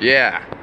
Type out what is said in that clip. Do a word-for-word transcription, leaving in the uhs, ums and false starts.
Yeah.